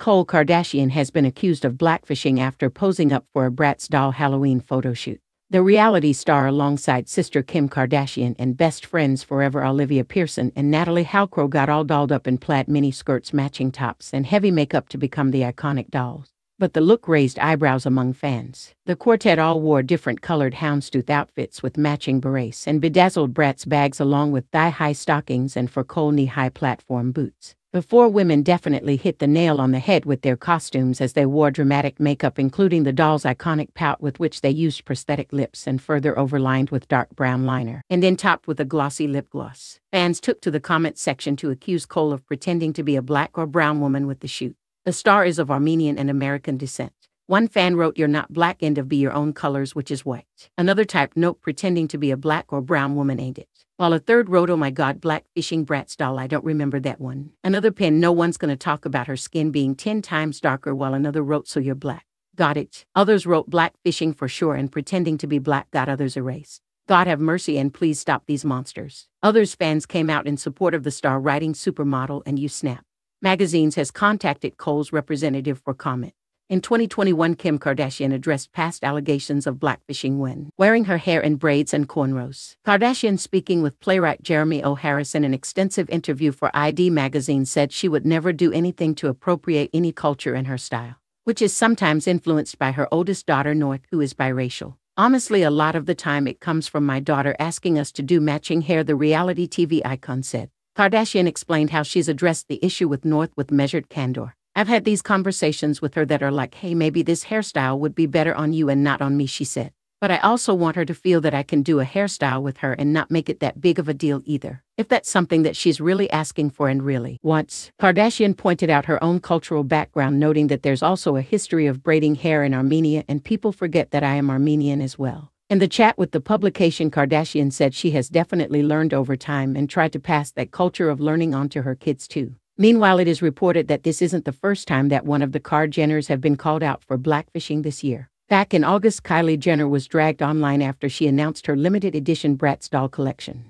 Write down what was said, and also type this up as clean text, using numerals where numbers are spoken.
Khloe Kardashian has been accused of blackfishing after posing up for a Bratz doll Halloween photoshoot. The reality star, alongside sister Kim Kardashian and best friends forever Olivia Pearson and Natalie Halcrow, got all dolled up in plaid miniskirts, matching tops, and heavy makeup to become the iconic dolls. But the look raised eyebrows among fans. The quartet all wore different colored houndstooth outfits with matching berets and bedazzled Bratz bags, along with thigh-high stockings and for Khloe knee-high platform boots. The four women definitely hit the nail on the head with their costumes, as they wore dramatic makeup, including the doll's iconic pout, with which they used prosthetic lips and further overlined with dark brown liner, and then topped with a glossy lip gloss. Fans took to the comment section to accuse Khloe of pretending to be a black or brown woman with the shoot. The star is of Armenian and American descent. One fan wrote, "You're not black, end of be your own colors, which is white." Another typed, "Nope, pretending to be a black or brown woman ain't it." While a third wrote, "Oh my god, black fishing Bratz doll, I don't remember that one." Another penned, "No one's gonna talk about her skin being 10 times darker," while another wrote, "So you're black, got it." Others wrote, "Black fishing for sure and pretending to be black," got others erased. "God have mercy and please stop these monsters." Others fans came out in support of the star, writing, "Supermodel and you snap." Magazines has contacted Khloe's representative for comment. In 2021, Kim Kardashian addressed past allegations of blackfishing when wearing her hair in braids and cornrows. Kardashian, speaking with playwright Jeremy O. Harris in an extensive interview for ID Magazine, said she would never do anything to appropriate any culture in her style, which is sometimes influenced by her oldest daughter North, who is biracial. "Honestly, a lot of the time it comes from my daughter asking us to do matching hair," the reality TV icon said. Kardashian explained how she's addressed the issue with North with measured candor. "I've had these conversations with her that are like, hey, maybe this hairstyle would be better on you and not on me," she said. "But I also want her to feel that I can do a hairstyle with her and not make it that big of a deal either, if that's something that she's really asking for and really wants." Kardashian pointed out her own cultural background, noting that there's also a history of braiding hair in Armenia, and "people forget that I am Armenian as well." In the chat with the publication, Kardashian said she has definitely learned over time and tried to pass that culture of learning on to her kids too. Meanwhile, it is reported that this isn't the first time that one of the Kar-Jenners have been called out for blackfishing this year. Back in August, Kylie Jenner was dragged online after she announced her limited edition Bratz doll collection.